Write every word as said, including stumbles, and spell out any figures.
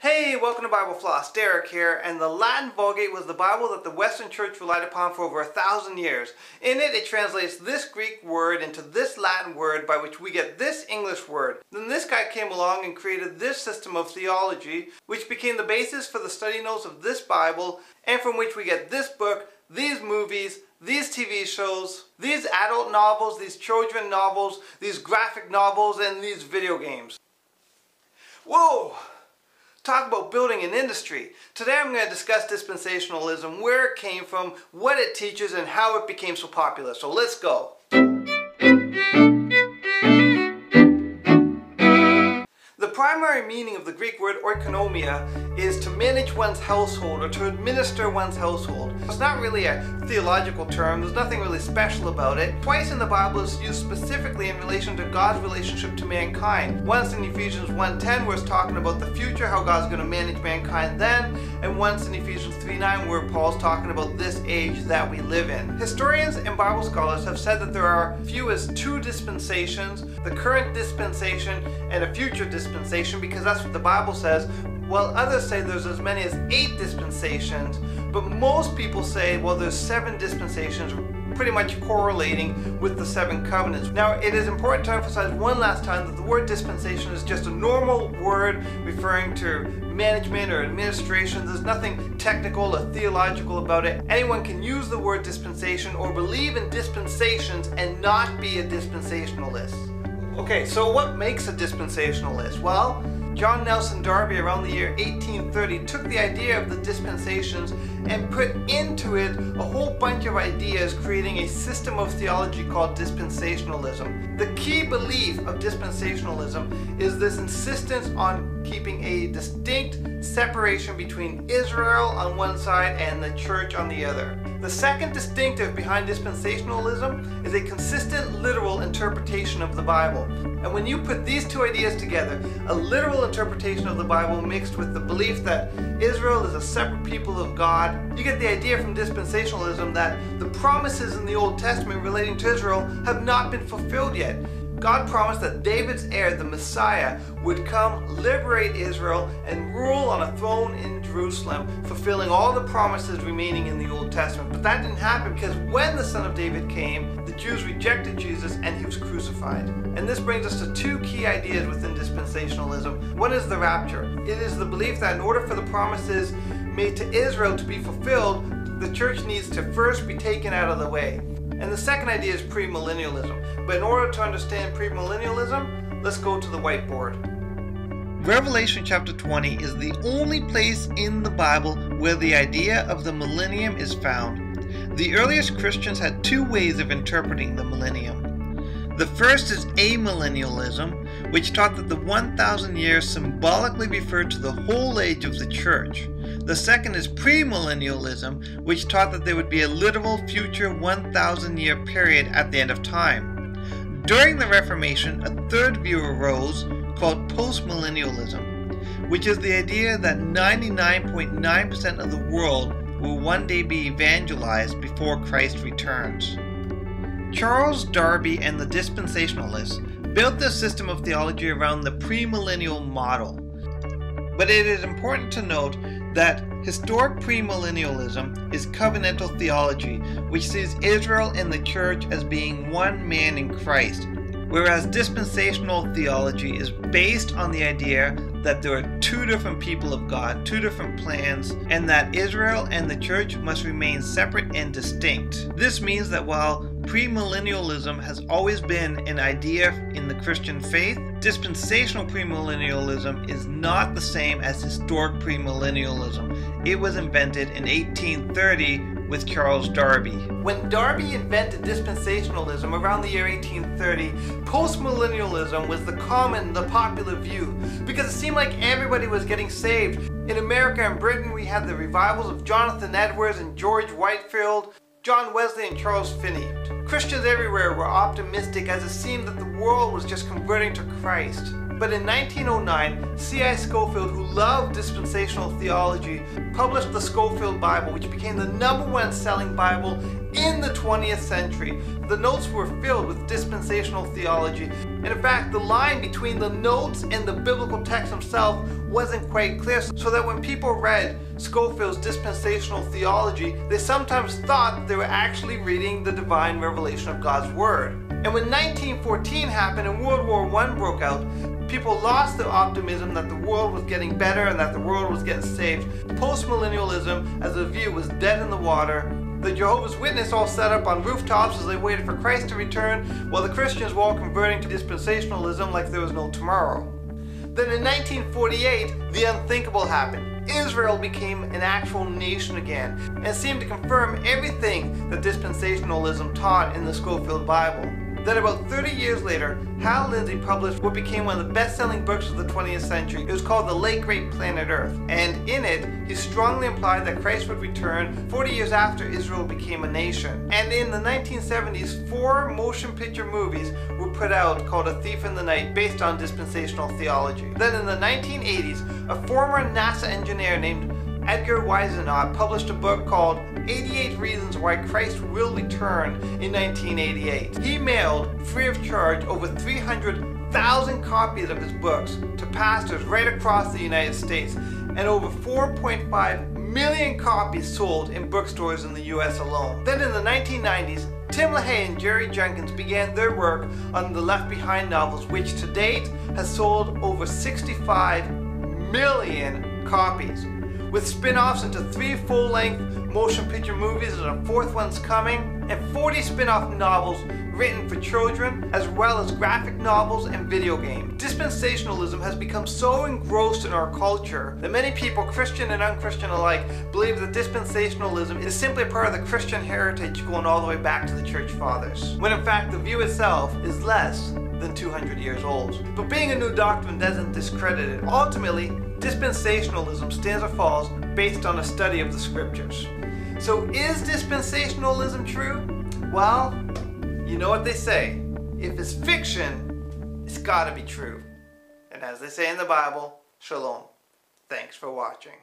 Hey, welcome to Bible Floss. Derek here, and the Latin Vulgate was the Bible that the Western Church relied upon for over a thousand years. In it, it translates this Greek word into this Latin word, by which we get this English word. Then this guy came along and created this system of theology, which became the basis for the study notes of this Bible, and from which we get this book, these movies, these T V shows, these adult novels, these children novels, these graphic novels, and these video games. Whoa! Talk about building an industry. Today I'm going to discuss dispensationalism, where it came from, what it teaches, and how it became so popular. So let's go. The primary meaning of the Greek word oikonomia is to manage one's household or to administer one's household. It's not really a theological term, there's nothing really special about it. Twice in the Bible it's used specifically in relation to God's relationship to mankind. Once in Ephesians one ten where it's talking about the future, how God's going to manage mankind then, and once in Ephesians three nine where Paul's talking about this age that we live in. Historians and Bible scholars have said that there are as few as two dispensations, the current dispensation and a future dispensation, because that's what the Bible says, while others say there's as many as eight dispensations, but most people say, well, there's seven dispensations, pretty much correlating with the seven covenants. Now, it is important to emphasize one last time that the word dispensation is just a normal word referring to management or administration. There's nothing technical or theological about it. Anyone can use the word dispensation or believe in dispensations and not be a dispensationalist. Okay, so what makes a dispensationalist? Well, John Nelson Darby, around the year eighteen thirty, took the idea of the dispensations and put into it a whole bunch of ideas, creating a system of theology called dispensationalism. The key belief of dispensationalism is this insistence on keeping a distinct separation between Israel on one side and the church on the other. The second distinctive behind dispensationalism is a consistent literal interpretation of the Bible. And when you put these two ideas together, a literal interpretation of the Bible mixed with the belief that Israel is a separate people of God, you get the idea from dispensationalism that the promises in the Old Testament relating to Israel have not been fulfilled yet. God promised that David's heir, the Messiah, would come, liberate Israel, and rule on a throne in Jerusalem, fulfilling all the promises remaining in the Old Testament. But that didn't happen, because when the Son of David came, the Jews rejected Jesus and he was crucified. And this brings us to two key ideas within dispensationalism. One is the rapture. It is the belief that in order for the promises made to Israel to be fulfilled, the church needs to first be taken out of the way. And the second idea is premillennialism. But in order to understand premillennialism, let's go to the whiteboard. Revelation chapter twenty is the only place in the Bible where the idea of the millennium is found. The earliest Christians had two ways of interpreting the millennium. The first is amillennialism, which taught that the one thousand years symbolically referred to the whole age of the church. The second is premillennialism, which taught that there would be a literal future one thousand year period at the end of time. During the Reformation, a third view arose called postmillennialism, which is the idea that ninety-nine point nine percent of the world will one day be evangelized before Christ returns. Charles Darby and the dispensationalists built their system of theology around the premillennial model. But it is important to note that historic premillennialism is covenantal theology, which sees Israel and the church as being one man in Christ, whereas dispensational theology is based on the idea that there are two different people of God, two different plans, and that Israel and the church must remain separate and distinct. This means that while premillennialism has always been an idea in the Christian faith, dispensational premillennialism is not the same as historic premillennialism. It was invented in eighteen thirty with Charles Darby. When Darby invented dispensationalism around the year eighteen thirty, postmillennialism was the common, the popular view, because it seemed like everybody was getting saved. In America and Britain, we had the revivals of Jonathan Edwards and George Whitefield, John Wesley and Charles Finney. Christians everywhere were optimistic, as it seemed that the world was just converting to Christ. But in nineteen oh nine, C I Scofield, who loved dispensational theology, published the Scofield Bible, which became the number one selling Bible in the twentieth century. The notes were filled with dispensational theology, and in fact the line between the notes and the biblical text himself wasn't quite clear, so that when people read Scofield's dispensational theology, they sometimes thought they were actually reading the divine revelation of God's Word. And when nineteen fourteen happened and World War One broke out, people lost their optimism that the world was getting better and that the world was getting saved. Postmillennialism as a view was dead in the water. The Jehovah's Witnesses all set up on rooftops as they waited for Christ to return, while the Christians were all converting to dispensationalism like there was no tomorrow. Then in nineteen forty-eight, the unthinkable happened. Israel became an actual nation again, and seemed to confirm everything that dispensationalism taught in the Scofield Bible. Then about thirty years later, Hal Lindsey published what became one of the best-selling books of the twentieth century. It was called The Late Great Planet Earth, and in it, he strongly implied that Christ would return forty years after Israel became a nation. And in the nineteen seventies, four motion picture movies were put out called A Thief in the Night, based on dispensational theology. Then in the nineteen eighties, a former NASA engineer named Edgar Weisenau published a book called eighty-eight Reasons Why Christ Will Return in nineteen eighty-eight. He mailed, free of charge, over three hundred thousand copies of his books to pastors right across the United States, and over four point five million copies sold in bookstores in the U S alone. Then in the nineteen nineties, Tim LaHaye and Jerry Jenkins began their work on the Left Behind novels, which to date has sold over sixty-five million copies. With spin-offs into three full-length motion picture movies, and a fourth one's coming, and forty spin-off novels written for children, as well as graphic novels and video games. Dispensationalism has become so engrossed in our culture that many people, Christian and non-Christian alike, believe that dispensationalism is simply a part of the Christian heritage going all the way back to the Church Fathers, when in fact the view itself is less than two hundred years old. But being a new doctrine doesn't discredit it. Ultimately, dispensationalism stands or falls based on a study of the scriptures. So is dispensationalism true? Well, you know what they say, if it's fiction, it's gotta be true. And as they say in the Bible, shalom. Thanks for watching.